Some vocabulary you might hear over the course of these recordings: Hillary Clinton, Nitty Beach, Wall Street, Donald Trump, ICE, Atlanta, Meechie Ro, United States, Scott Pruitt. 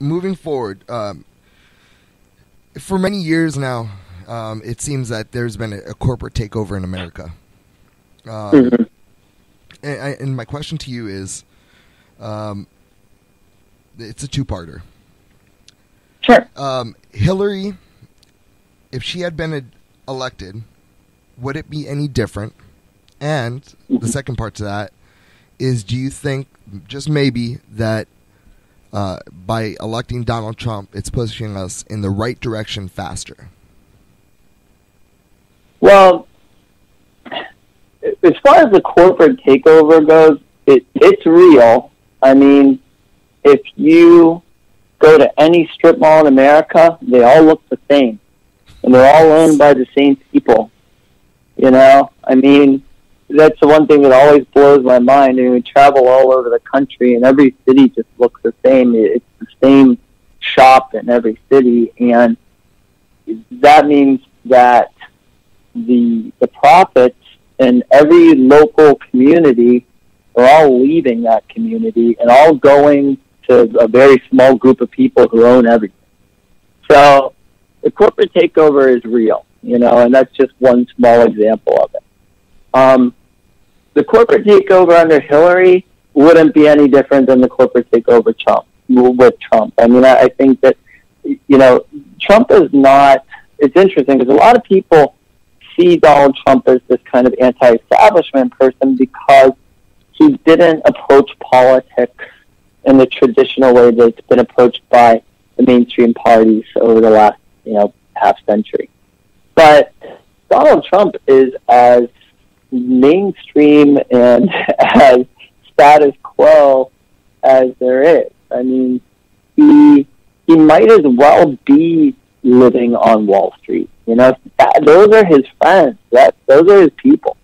Moving forward, for many years now, it seems that there's been a corporate takeover in America. And my question to you is, it's a two-parter. Sure. Hillary, if she had been elected, would it be any different? And the second part to that is, do you think, just maybe, that by electing Donald Trump, it's pushing us in the right direction faster? Well, as far as the corporate takeover goes, it's real. I mean, if you go to any strip mall in America, they all look the same. And they're all owned by the same people. You know? I mean, that's the one thing that always blows my mind. I mean, we travel all over the country, and every city just looks the same. It's the same shop in every city. And that means that the profits in every local community are all leaving that community and all going to a very small group of people who own everything. So the corporate takeover is real, you know, and that's just one small example of it. The corporate takeover under Hillary wouldn't be any different than the corporate takeover with Trump. I mean, I think that, you know, Trump is not, it's interesting because a lot of people see Donald Trump as this kind of anti-establishment person because he didn't approach politics in the traditional way that's been approached by the mainstream parties over the last, you know, half century. But Donald Trump is as mainstream and as status quo as there is. I mean, he might as well be living on Wall Street. You know, those are his friends. Those are his people.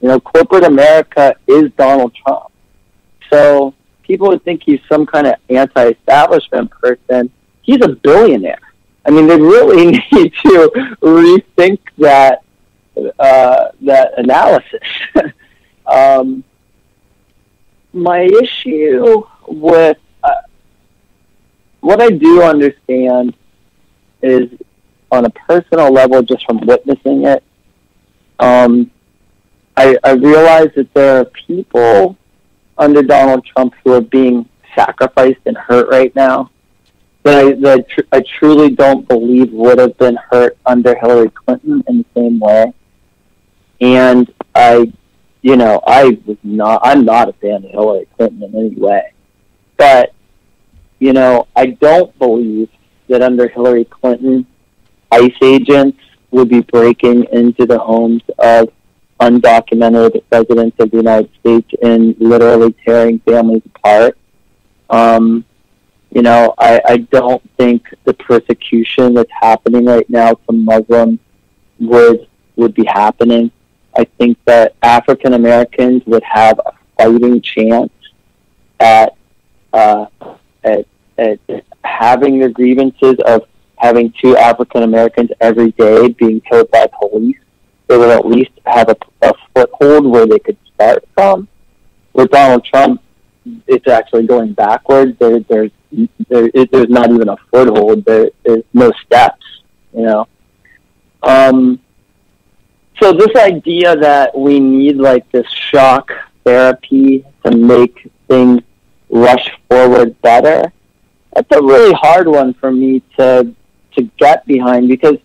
You know, corporate America is Donald Trump. So people would think he's some kind of anti-establishment person. He's a billionaire. I mean, they really need to rethink that analysis. My issue with what I do understand is, on a personal level, just from witnessing it, I realize that there are people under Donald Trump who are being sacrificed and hurt right now that I truly don't believe would have been hurt under Hillary Clinton in the same way. And I'm not a fan of Hillary Clinton in any way. But, you know, I don't believe that under Hillary Clinton, ICE agents would be breaking into the homes of undocumented residents of the United States and literally tearing families apart. You know, I don't think the persecution that's happening right now to Muslims would be happening. I think that African Americans would have a fighting chance at having their grievances of having two African Americans every day being killed by police. They would at least have a foothold where they could start from. With Donald Trump, it's actually going backwards. There's not even a foothold. There's no steps, you know. So this idea that we need like this shock therapy to make things rush forward better, that's a really hard one for me to get behind, because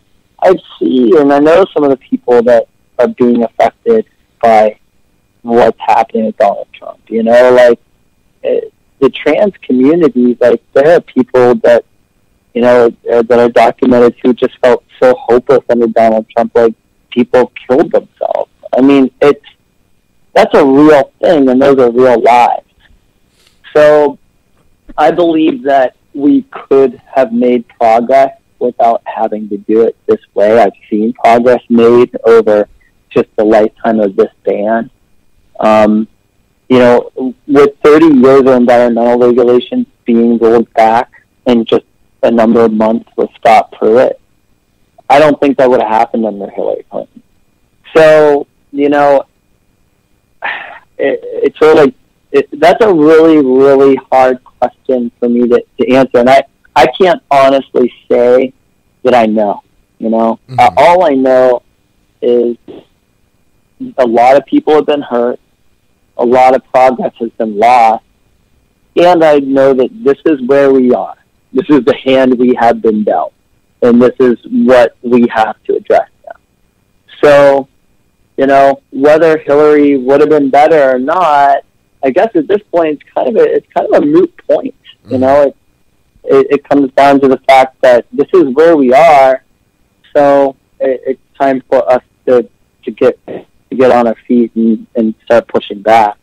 I see and I know some of the people that are being affected by what's happening with Donald Trump. You know, like the trans community, like there are people that, you know, that are documented who just felt so hopeless under Donald Trump, like people killed themselves. I mean, that's a real thing, and those are real lives. So I believe that we could have made progress without having to do it this way. I've seen progress made over just the lifetime of this ban. You know, with 30 years of environmental regulations being rolled back in just a number of months with Scott Pruitt, I don't think that would have happened under Hillary Clinton. So, you know, it's sort of like That's a really, really hard question for me to answer. And I can't honestly say that I know, you know. Mm-hmm. All I know is a lot of people have been hurt. A lot of progress has been lost. And I know that this is where we are. This is the hand we have been dealt. And this is what we have to address now. So, you know, whether Hillary would have been better or not, I guess at this point it's kind of a moot point. You know, it comes down to the fact that this is where we are. So it's time for us to get on our feet and start pushing back.